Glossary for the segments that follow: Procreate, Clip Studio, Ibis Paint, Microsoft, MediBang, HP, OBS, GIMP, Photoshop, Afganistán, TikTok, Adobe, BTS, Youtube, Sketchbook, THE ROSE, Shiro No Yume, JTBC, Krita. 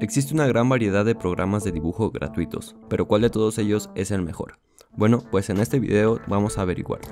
Existe una gran variedad de programas de dibujo gratuitos, pero ¿cuál de todos ellos es el mejor? Bueno, pues en este video vamos a averiguarlo.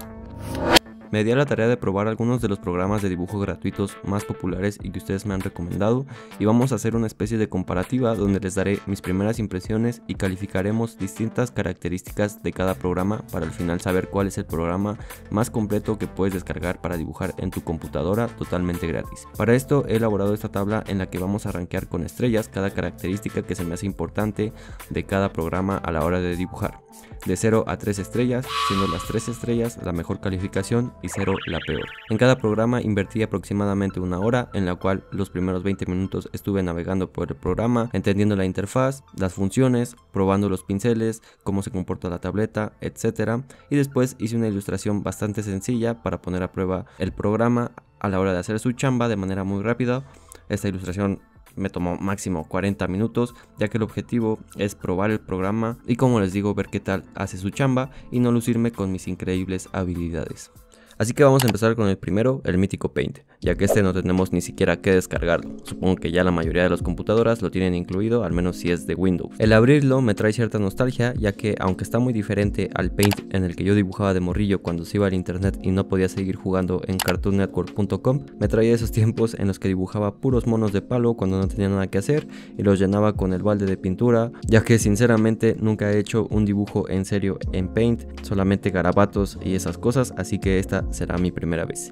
Me di a la tarea de probar algunos de los programas de dibujo gratuitos más populares y que ustedes me han recomendado, y vamos a hacer una especie de comparativa donde les daré mis primeras impresiones y calificaremos distintas características de cada programa para al final saber cuál es el programa más completo que puedes descargar para dibujar en tu computadora totalmente gratis. Para esto he elaborado esta tabla en la que vamos a rankear con estrellas cada característica que se me hace importante de cada programa a la hora de dibujar. De 0 a 3 estrellas, siendo las 3 estrellas la mejor calificación y 0 la peor. En cada programa invertí aproximadamente una hora, en la cual los primeros 20 minutos estuve navegando por el programa, entendiendo la interfaz, las funciones, probando los pinceles, cómo se comporta la tableta, etc. Y después hice una ilustración bastante sencilla para poner a prueba el programa a la hora de hacer su chamba de manera muy rápida. Esta ilustración me tomó máximo 40 minutos, ya que el objetivo es probar el programa y, como les digo, ver qué tal hace su chamba y no lucirme con mis increíbles habilidades. Así que vamos a empezar con el primero, el mítico Paint, ya que este no tenemos ni siquiera que descargarlo. Supongo que ya la mayoría de las computadoras lo tienen incluido, al menos si es de Windows. El abrirlo me trae cierta nostalgia, ya que aunque está muy diferente al Paint en el que yo dibujaba de morrillo cuando se iba al internet y no podía seguir jugando en cartoonnetwork.com, me trae esos tiempos en los que dibujaba puros monos de palo cuando no tenía nada que hacer y los llenaba con el balde de pintura, ya que sinceramente nunca he hecho un dibujo en serio en Paint, solamente garabatos y esas cosas, así que esta será mi primera vez.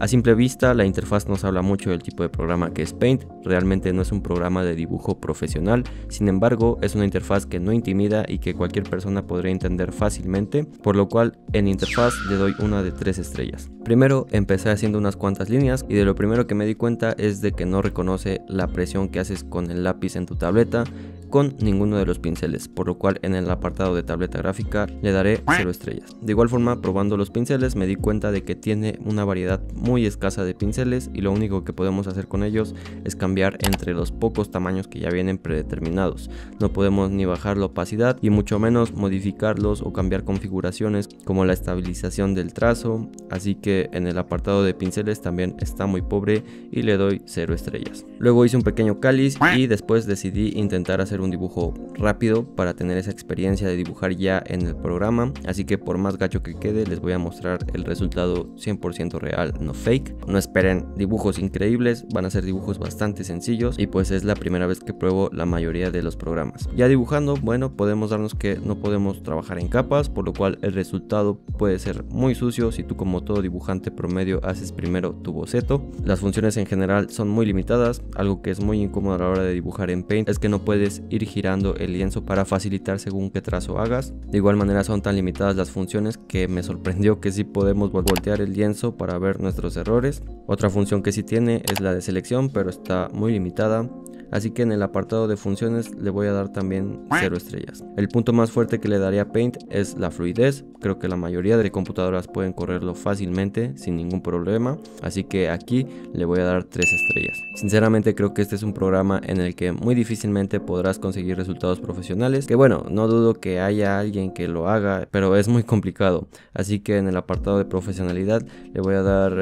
A simple vista, la interfaz nos habla mucho del tipo de programa que es Paint. Realmente no es un programa de dibujo profesional, sin embargo es una interfaz que no intimida y que cualquier persona podría entender fácilmente, por lo cual en interfaz le doy una de 3 estrellas. Primero empecé haciendo unas cuantas líneas y de lo primero que me di cuenta es de que no reconoce la presión que haces con el lápiz en tu tableta con ninguno de los pinceles, por lo cual en el apartado de tableta gráfica le daré 0 estrellas. De igual forma, probando los pinceles me di cuenta de que tiene una variedad muy escasa de pinceles y lo único que podemos hacer con ellos es cambiar entre los pocos tamaños que ya vienen predeterminados. No podemos ni bajar la opacidad y mucho menos modificarlos o cambiar configuraciones como la estabilización del trazo, así que en el apartado de pinceles también está muy pobre y le doy 0 estrellas. Luego hice un pequeño cáliz y después decidí intentar hacer un dibujo rápido para tener esa experiencia de dibujar ya en el programa, así que por más gacho que quede les voy a mostrar el resultado 100% real, no fake. No esperen dibujos increíbles, van a ser dibujos bastante sencillos y pues es la primera vez que pruebo la mayoría de los programas. Ya dibujando, bueno, podemos darnos que no podemos trabajar en capas, por lo cual el resultado puede ser muy sucio si tú, como todo dibujante promedio, haces primero tu boceto. Las funciones en general son muy limitadas. Algo que es muy incómodo a la hora de dibujar en Paint es que no puedes ir girando el lienzo para facilitar según qué trazo hagas. De igual manera son tan limitadas las funciones que me sorprendió que sí podemos voltear el lienzo para ver nuestros errores. Otra función que sí tiene es la de selección, pero está muy limitada, así que en el apartado de funciones le voy a dar también 0 estrellas. El punto más fuerte que le daría a Paint es la fluidez. Creo que la mayoría de computadoras pueden correrlo fácilmente sin ningún problema, así que aquí le voy a dar 3 estrellas. Sinceramente creo que este es un programa en el que muy difícilmente podrás conseguir resultados profesionales, que bueno, no dudo que haya alguien que lo haga, pero es muy complicado, así que en el apartado de profesionalidad le voy a dar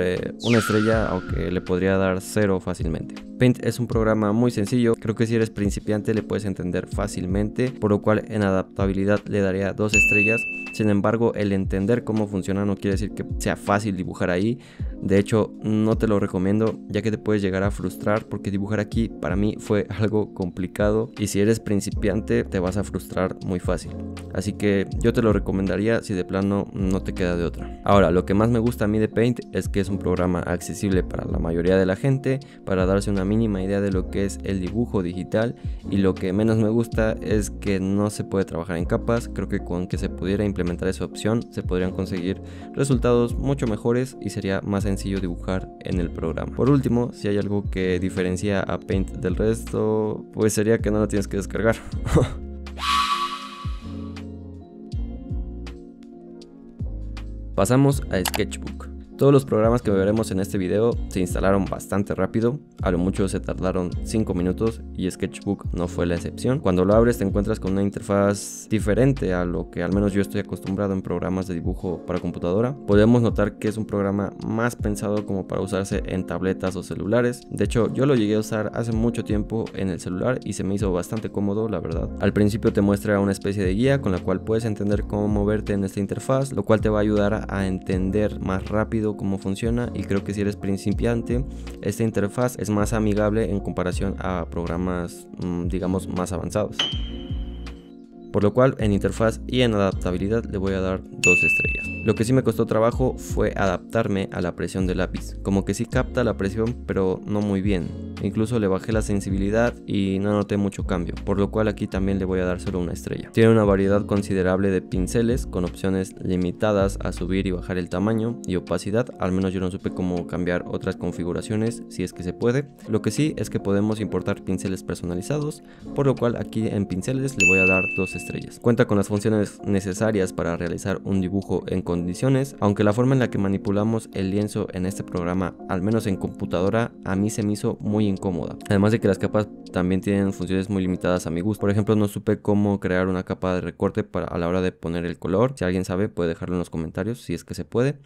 una estrella, aunque le podría dar 0 fácilmente. Paint es un programa muy sencillo. Creo que si eres principiante le puedes entender fácilmente, por lo cual en adaptabilidad le daría 2 estrellas. Sin embargo, el entender cómo funciona no quiere decir que sea fácil dibujar ahí. De hecho, no te lo recomiendo, ya que te puedes llegar a frustrar, porque dibujar aquí para mí fue algo complicado y si eres principiante te vas a frustrar muy fácil. Así que yo te lo recomendaría si de plano no te queda de otra. Ahora, lo que más me gusta a mí de Paint es que es un programa accesible para la mayoría de la gente, para darse una mínima idea de lo que es el dibujo digital, y lo que menos me gusta es que no se puede trabajar en capas. Creo que con que se pudiera implementar esa opción se podrían conseguir resultados mucho mejores y sería más sencillo dibujar en el programa. Por último, si hay algo que diferencia a Paint del resto, pues sería que no lo tienes que descargar. Pasamos a Sketchbook. Todos los programas que veremos en este video se instalaron bastante rápido, a lo mucho se tardaron 5 minutos y Sketchbook no fue la excepción. Cuando lo abres te encuentras con una interfaz diferente a lo que al menos yo estoy acostumbrado en programas de dibujo para computadora. Podemos notar que es un programa más pensado como para usarse en tabletas o celulares. De hecho, yo lo llegué a usar hace mucho tiempo en el celular y se me hizo bastante cómodo, la verdad. Al principio te muestra una especie de guía con la cual puedes entender cómo moverte en esta interfaz, lo cual te va a ayudar a entender más rápido cómo funciona, y creo que si eres principiante esta interfaz es más amigable en comparación a programas digamos más avanzados, por lo cual en interfaz y en adaptabilidad le voy a dar 2 estrellas. Lo que sí me costó trabajo fue adaptarme a la presión del lápiz, como que sí capta la presión pero no muy bien, incluso le bajé la sensibilidad y no noté mucho cambio, por lo cual aquí también le voy a dar solo 1 estrella. Tiene una variedad considerable de pinceles con opciones limitadas a subir y bajar el tamaño y opacidad, al menos yo no supe cómo cambiar otras configuraciones si es que se puede. Lo que sí es que podemos importar pinceles personalizados, por lo cual aquí en pinceles le voy a dar 2 estrellas. Cuenta con las funciones necesarias para realizar un dibujo en condiciones, aunque la forma en la que manipulamos el lienzo en este programa, al menos en computadora, a mí se me hizo muy incómoda, además de que las capas también tienen funciones muy limitadas a mi gusto. Por ejemplo, no supe cómo crear una capa de recorte a la hora de poner el color. Si alguien sabe puede dejarlo en los comentarios si es que se puede.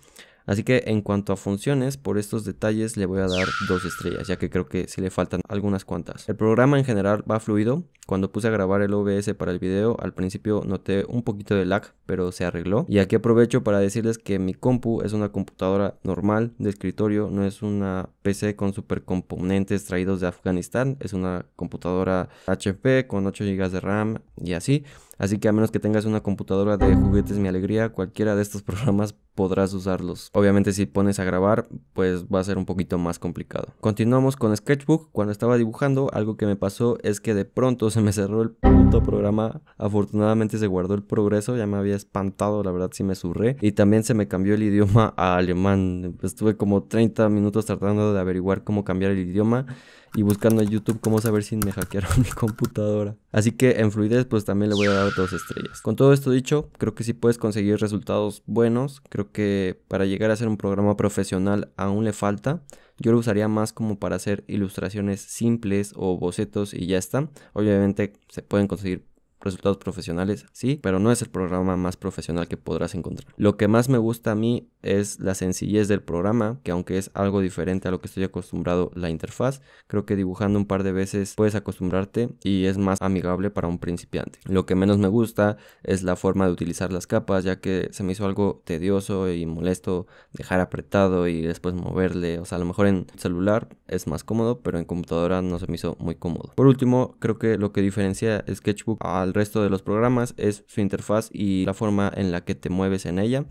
Así que en cuanto a funciones, por estos detalles le voy a dar 2 estrellas, ya que creo que sí le faltan algunas cuantas. El programa en general va fluido. Cuando puse a grabar el OBS para el video, al principio noté un poquito de lag, pero se arregló. Y aquí aprovecho para decirles que mi compu es una computadora normal de escritorio, no es una PC con supercomponentes traídos de Afganistán, es una computadora HP con 8 GB de RAM y así. Así que a menos que tengas una computadora de juguetes Mi Alegría, cualquiera de estos programas podrás usarlos. Obviamente si pones a grabar, pues va a ser un poquito más complicado. Continuamos con Sketchbook. Cuando estaba dibujando, algo que me pasó es que de pronto se me cerró el puto programa. Afortunadamente se guardó el progreso, ya me había espantado, la verdad sí me zurré. Y también se me cambió el idioma a alemán. Estuve como 30 minutos tratando de averiguar cómo cambiar el idioma y buscando en YouTube cómo saber si me hackearon mi computadora. Así que en fluidez pues también le voy a dar 2 estrellas. Con todo esto dicho, creo que sí puedes conseguir resultados buenos. Creo que para llegar a ser un programa profesional aún le falta. Yo lo usaría más como para hacer ilustraciones simples o bocetos y ya está. Obviamente se pueden conseguir resultados profesionales, sí, pero no es el programa más profesional que podrás encontrar. Lo que más me gusta a mí es la sencillez del programa, que aunque es algo diferente a lo que estoy acostumbrado la interfaz, creo que dibujando un par de veces puedes acostumbrarte y es más amigable para un principiante. Lo que menos me gusta es la forma de utilizar las capas, ya que se me hizo algo tedioso y molesto dejar apretado y después moverle. O sea, a lo mejor en celular es más cómodo, pero en computadora no se me hizo muy cómodo. Por último, creo que lo que diferencia Sketchbook al resto de los programas es su interfaz y la forma en la que te mueves en ella.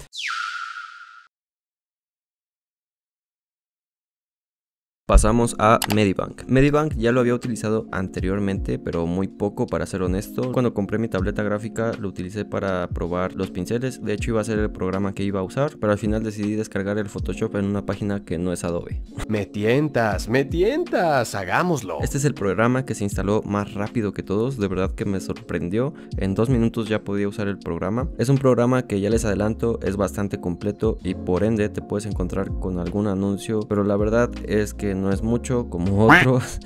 Pasamos a MediBang. MediBang ya lo había utilizado anteriormente, pero muy poco para ser honesto. Cuando compré mi tableta gráfica lo utilicé para probar los pinceles. De hecho iba a ser el programa que iba a usar, pero al final decidí descargar el Photoshop en una página que no es Adobe. Me tientas, hagámoslo. Este es el programa que se instaló más rápido que todos, de verdad que me sorprendió. En 2 minutos ya podía usar el programa. Es un programa que ya les adelanto es bastante completo y por ende te puedes encontrar con algún anuncio, pero la verdad es que no es mucho como otros.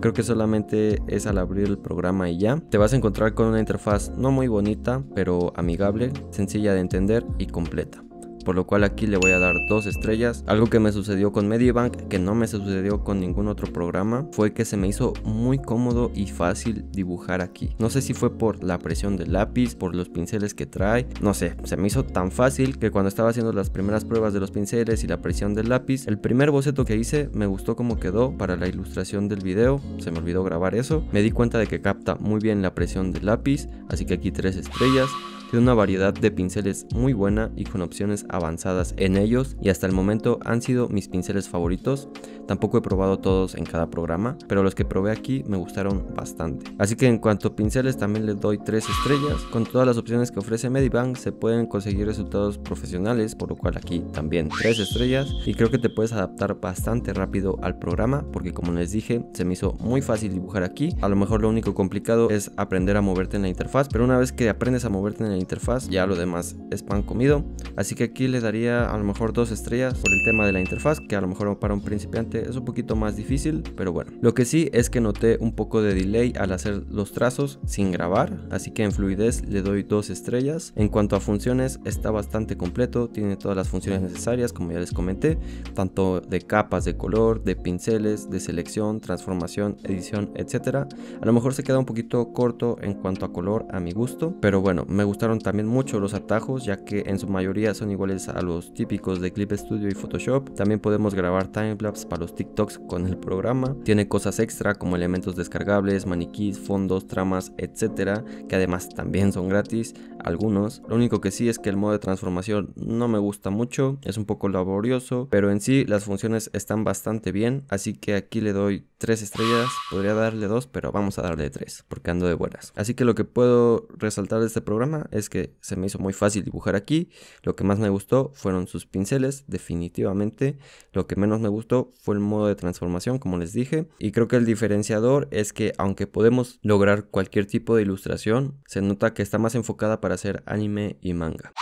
Creo que solamente es al abrir el programa y ya. Te vas a encontrar con una interfaz no muy bonita, pero amigable, sencilla de entender y completa. Por lo cual aquí le voy a dar 2 estrellas. Algo que me sucedió con MediBang, que no me sucedió con ningún otro programa, fue que se me hizo muy cómodo y fácil dibujar aquí. No sé si fue por la presión del lápiz, por los pinceles que trae, no sé, se me hizo tan fácil que cuando estaba haciendo las primeras pruebas de los pinceles y la presión del lápiz, el primer boceto que hice me gustó como quedó para la ilustración del video. Se me olvidó grabar eso. Me di cuenta de que capta muy bien la presión del lápiz, así que aquí 3 estrellas. Tiene una variedad de pinceles muy buena y con opciones avanzadas en ellos, y hasta el momento han sido mis pinceles favoritos. Tampoco he probado todos en cada programa, pero los que probé aquí me gustaron bastante. Así que en cuanto a pinceles también les doy 3 estrellas. Con todas las opciones que ofrece MediBang se pueden conseguir resultados profesionales, por lo cual aquí también 3 estrellas. Y creo que te puedes adaptar bastante rápido al programa, porque como les dije, se me hizo muy fácil dibujar aquí. A lo mejor lo único complicado es aprender a moverte en la interfaz, pero una vez que aprendes a moverte en la interfaz, ya lo demás es pan comido. Así que aquí le daría a lo mejor 2 estrellas por el tema de la interfaz, que a lo mejor para un principiante es un poquito más difícil, pero bueno. Lo que sí es que noté un poco de delay al hacer los trazos sin grabar, así que en fluidez le doy 2 estrellas. En cuanto a funciones, está bastante completo, tiene todas las funciones necesarias, como ya les comenté, tanto de capas de color, de pinceles, de selección, transformación, edición, etcétera. A lo mejor se queda un poquito corto en cuanto a color a mi gusto, pero bueno, me gustaron también mucho los atajos, ya que en su mayoría son iguales a los típicos de Clip Studio y Photoshop. También podemos grabar timelapse para los TikToks con el programa. Tiene cosas extra como elementos descargables, maniquís, fondos, tramas, etcétera, que además también son gratis algunos. Lo único que sí es que el modo de transformación no me gusta mucho, es un poco laborioso, pero en sí las funciones están bastante bien, así que aquí le doy 3 estrellas. Podría darle 2, pero vamos a darle 3 porque ando de buenas. Así que lo que puedo resaltar de este programa es que se me hizo muy fácil dibujar aquí. Lo que más me gustó fueron sus pinceles, definitivamente. Lo que menos me gustó fue el modo de transformación, como les dije, y creo que el diferenciador es que aunque podemos lograr cualquier tipo de ilustración, se nota que está más enfocada para hacer anime y manga.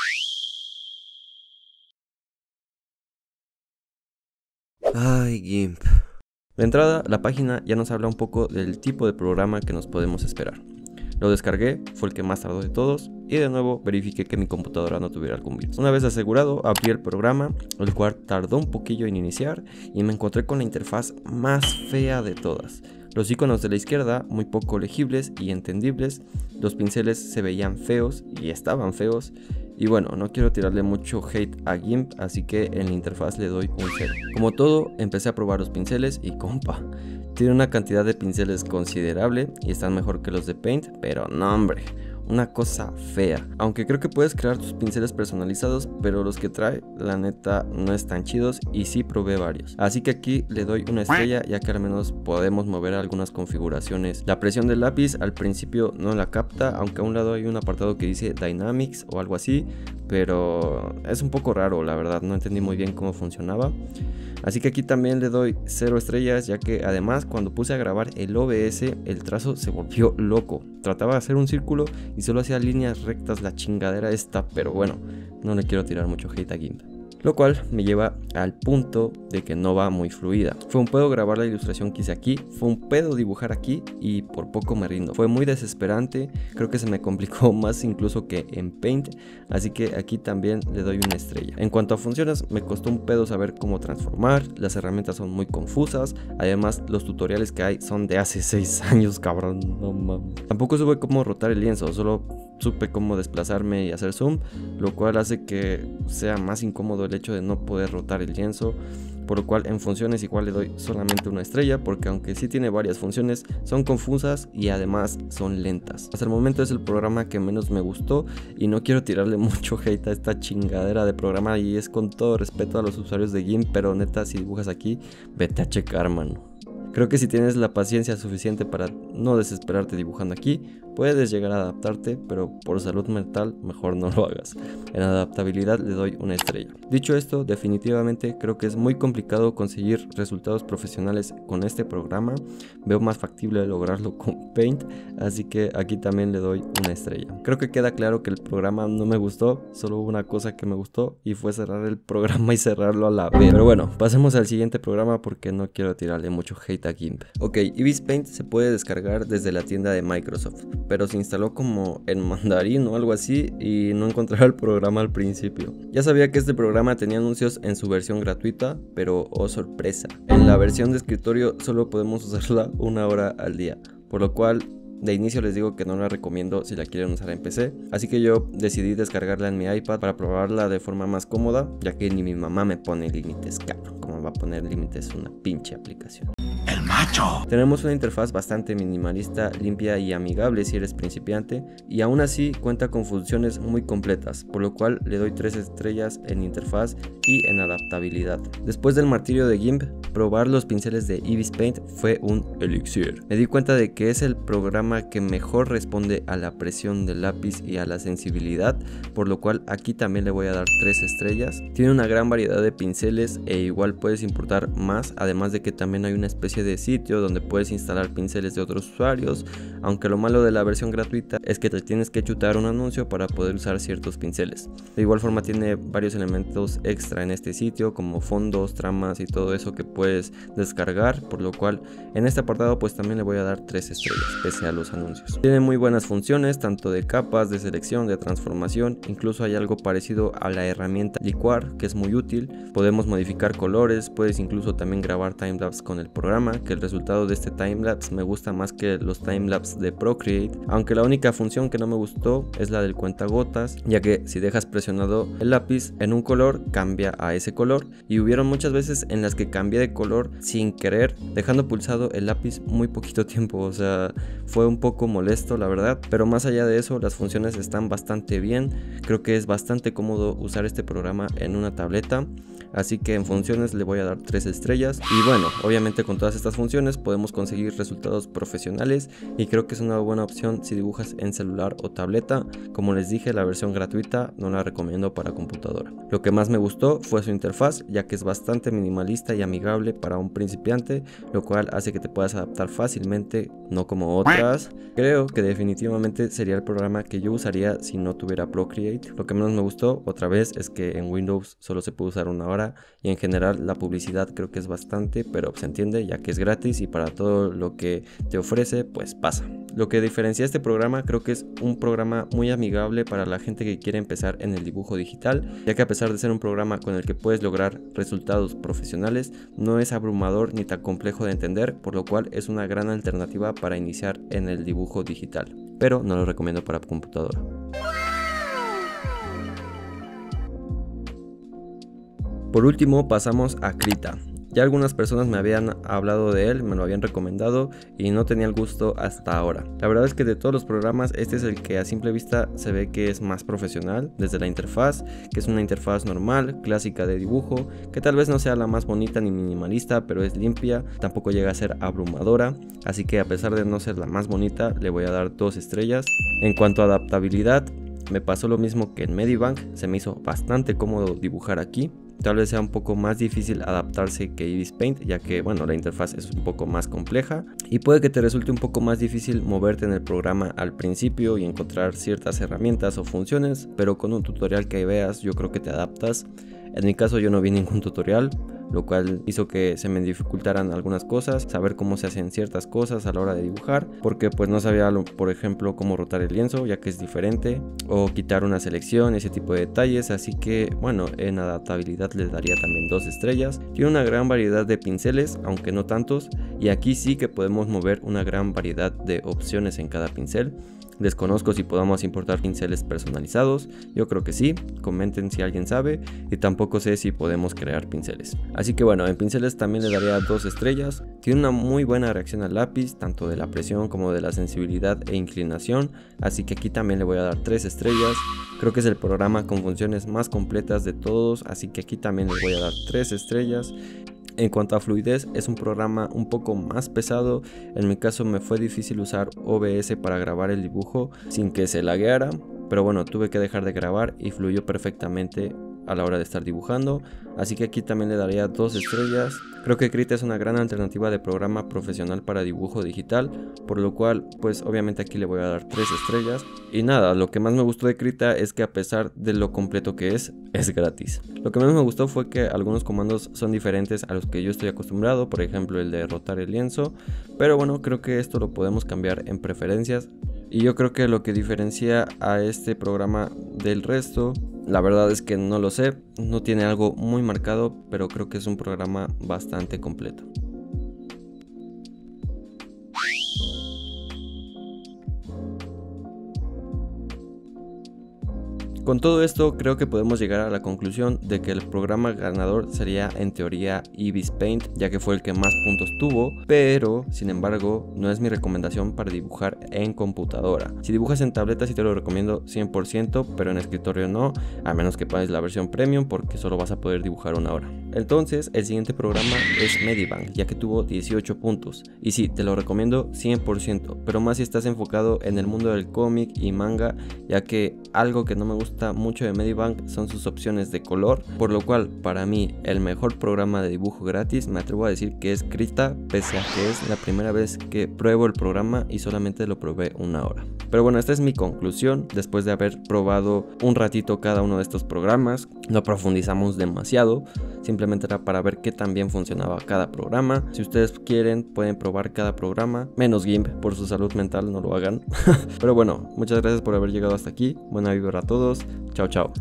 Ay, GIMP. De entrada, la página ya nos habla un poco del tipo de programa que nos podemos esperar. Lo descargué, fue el que más tardó de todos, y de nuevo verifiqué que mi computadora no tuviera algún virus. Una vez asegurado, abrí el programa, el cual tardó un poquillo en iniciar, y me encontré con la interfaz más fea de todas. Los iconos de la izquierda muy poco legibles y entendibles, los pinceles se veían feos y estaban feos. Y bueno, no quiero tirarle mucho hate a GIMP, así que en la interfaz le doy un 0. Como todo, empecé a probar los pinceles y compa, tiene una cantidad de pinceles considerable y están mejor que los de Paint, pero no hombre, una cosa fea. Aunque creo que puedes crear tus pinceles personalizados, pero los que trae, la neta, no están chidos y sí probé varios. Así que aquí le doy 1 estrella, ya que al menos podemos mover algunas configuraciones. La presión del lápiz al principio no la capta, aunque a un lado hay un apartado que dice Dynamics o algo así, pero es un poco raro, la verdad, no entendí muy bien cómo funcionaba. Así que aquí también le doy 0 estrellas, ya que además cuando puse a grabar el OBS, el trazo se volvió loco. Trataba de hacer un círculo y solo hacía líneas rectas, la chingadera esta, pero bueno, no le quiero tirar mucho hate a GIMP. Lo cual me lleva al punto de que no va muy fluida. Fue un pedo grabar la ilustración que hice aquí, fue un pedo dibujar aquí y por poco me rindo. Fue muy desesperante, creo que se me complicó más incluso que en Paint, así que aquí también le doy 1 estrella. En cuanto a funciones, me costó un pedo saber cómo transformar, las herramientas son muy confusas, además los tutoriales que hay son de hace 6 años, cabrón, no mames. Tampoco supe cómo rotar el lienzo, solo supe cómo desplazarme y hacer zoom, lo cual hace que sea más incómodo el hecho de no poder rotar el lienzo, por lo cual en funciones igual le doy solamente 1 estrella, porque aunque sí tiene varias funciones, son confusas y además son lentas. Hasta el momento es el programa que menos me gustó y no quiero tirarle mucho hate a esta chingadera de programa, y es con todo respeto a los usuarios de GIMP, pero neta, si dibujas aquí, vete a checar, mano. Creo que si tienes la paciencia suficiente para no desesperarte dibujando aquí, puedes llegar a adaptarte, pero por salud mental mejor no lo hagas. En adaptabilidad le doy 1 estrella. Dicho esto, definitivamente creo que es muy complicado conseguir resultados profesionales con este programa. Veo más factible lograrlo con Paint, así que aquí también le doy 1 estrella. Creo que queda claro que el programa no me gustó, solo hubo una cosa que me gustó y fue cerrar el programa y cerrarlo a la vez. Pero bueno, pasemos al siguiente programa porque no quiero tirarle mucho hate a GIMP. Ok, Ibis Paint se puede descargar desde la tienda de Microsoft, pero se instaló como en mandarín o algo así y no encontraba el programa al principio. Ya sabía que este programa tenía anuncios en su versión gratuita, pero oh sorpresa, en la versión de escritorio solo podemos usarla 1 hora al día, por lo cual de inicio les digo que no la recomiendo si la quieren usar en PC, así que yo decidí descargarla en mi iPad para probarla de forma más cómoda, ya que ni mi mamá me pone límites, cabrón, como va a poner límites una pinche aplicación. ¡El macho! Tenemos una interfaz bastante minimalista, limpia y amigable si eres principiante, y aún así cuenta con funciones muy completas, por lo cual le doy 3 estrellas en interfaz y en adaptabilidad. Después del martirio de GIMP, probar los pinceles de Ibis Paint fue un elixir. Me di cuenta de que es el programa que mejor responde a la presión del lápiz y a la sensibilidad, por lo cual aquí también le voy a dar 3 estrellas. Tiene una gran variedad de pinceles e igual puedes importar más, además de que también hay una especie de sitio donde puedes instalar pinceles de otros usuarios, aunque lo malo de la versión gratuita es que te tienes que chutar un anuncio para poder usar ciertos pinceles. De igual forma tiene varios elementos extra en este sitio, como fondos, tramas y todo eso que puedes descargar, por lo cual en este apartado pues también le voy a dar 3 estrellas pese a los anuncios. Tiene muy buenas funciones tanto de capas, de selección, de transformación, incluso hay algo parecido a la herramienta licuar que es muy útil. Podemos modificar colores, puedes incluso también grabar timelapse con el programa, que el resultado de este timelapse me gusta más que los timelapse de Procreate, aunque la única función que no me gustó es la del cuentagotas, ya que si dejas presionado el lápiz en un color cambia a ese color, y hubieron muchas veces en las que cambié de color sin querer dejando pulsado el lápiz muy poquito tiempo, o sea fue un poco molesto la verdad, pero más allá de eso las funciones están bastante bien. Creo que es bastante cómodo usar este programa en una tableta, así que en funciones le voy a dar 3 estrellas. Y bueno, obviamente con todas estas funciones podemos conseguir resultados profesionales y creo que es una buena opción si dibujas en celular o tableta. Como les dije, la versión gratuita no la recomiendo para computadora. Lo que más me gustó fue su interfaz, ya que es bastante minimalista y amigable para un principiante, lo cual hace que te puedas adaptar fácilmente, no como otras. Creo que definitivamente sería el programa que yo usaría si no tuviera Procreate. Lo que menos me gustó otra vez es que en Windows solo se puede usar una hora, y en general la publicidad creo que es bastante, pero se entiende ya que es gratis y para todo lo que te ofrece pues pasa. Lo que diferencia este programa creo que es un programa muy amigable para la gente que quiere empezar en el dibujo digital, ya que a pesar de ser un programa con el que puedes lograr resultados profesionales, no es abrumador ni tan complejo de entender, por lo cual es una gran alternativa para iniciar en el dibujo digital, pero no lo recomiendo para computadora. Por último pasamos a Krita. Ya algunas personas me habían hablado de él, me lo habían recomendado y no tenía el gusto hasta ahora. La verdad es que de todos los programas este es el que a simple vista se ve que es más profesional, desde la interfaz, que es una interfaz normal, clásica de dibujo, que tal vez no sea la más bonita ni minimalista, pero es limpia, tampoco llega a ser abrumadora, así que a pesar de no ser la más bonita le voy a dar 2 estrellas. En cuanto a adaptabilidad, me pasó lo mismo que en MediBang, se me hizo bastante cómodo dibujar aquí. Tal vez sea un poco más difícil adaptarse que Ibis Paint, ya que bueno, la interfaz es un poco más compleja y puede que te resulte un poco más difícil moverte en el programa al principio y encontrar ciertas herramientas o funciones, pero con un tutorial que veas yo creo que te adaptas. En mi caso yo no vi ningún tutorial, lo cual hizo que se me dificultaran algunas cosas, saber cómo se hacen ciertas cosas a la hora de dibujar, porque pues no sabía por ejemplo cómo rotar el lienzo, ya que es diferente, o quitar una selección, ese tipo de detalles, así que bueno, en adaptabilidad les daría también 2 estrellas. Tiene una gran variedad de pinceles, aunque no tantos, y aquí sí que podemos mover una gran variedad de opciones en cada pincel. Desconozco si podamos importar pinceles personalizados, yo creo que sí, comenten si alguien sabe, y tampoco sé si podemos crear pinceles. Así que bueno, en pinceles también le daría 2 estrellas, tiene una muy buena reacción al lápiz, tanto de la presión como de la sensibilidad e inclinación, así que aquí también le voy a dar 3 estrellas. Creo que es el programa con funciones más completas de todos, así que aquí también le voy a dar 3 estrellas. En cuanto a fluidez, es un programa un poco más pesado, en mi caso me fue difícil usar OBS para grabar el dibujo sin que se lagueara, pero bueno, tuve que dejar de grabar y fluyó perfectamente a la hora de estar dibujando, así que aquí también le daría 2 estrellas. Creo que Krita es una gran alternativa de programa profesional para dibujo digital, por lo cual pues obviamente aquí le voy a dar 3 estrellas. Y nada, lo que más me gustó de Krita es que a pesar de lo completo que es gratis. Lo que menos me gustó fue que algunos comandos son diferentes a los que yo estoy acostumbrado, por ejemplo el de rotar el lienzo, pero bueno, creo que esto lo podemos cambiar en preferencias. Y yo creo que lo que diferencia a este programa del resto, la verdad es que no lo sé, no tiene algo muy marcado, pero creo que es un programa bastante completo. Con todo esto creo que podemos llegar a la conclusión de que el programa ganador sería en teoría Ibis Paint, ya que fue el que más puntos tuvo, pero sin embargo no es mi recomendación para dibujar en computadora. Si dibujas en tableta sí te lo recomiendo 100%, pero en escritorio no, a menos que pagues la versión premium porque solo vas a poder dibujar una hora. Entonces el siguiente programa es MediBang, ya que tuvo 18 puntos, y sí, te lo recomiendo 100%, pero más si estás enfocado en el mundo del cómic y manga, ya que algo que no me gusta gusta mucho de MediBang son sus opciones de color, por lo cual para mí el mejor programa de dibujo gratis me atrevo a decir que es Krita, pese a que es la primera vez que pruebo el programa y solamente lo probé una hora. Pero bueno, esta es mi conclusión después de haber probado un ratito cada uno de estos programas. No profundizamos demasiado, simplemente era para ver qué tan bien funcionaba cada programa. Si ustedes quieren pueden probar cada programa, menos GIMP, por su salud mental no lo hagan. Pero bueno, muchas gracias por haber llegado hasta aquí, buena vibra a todos, chao chao.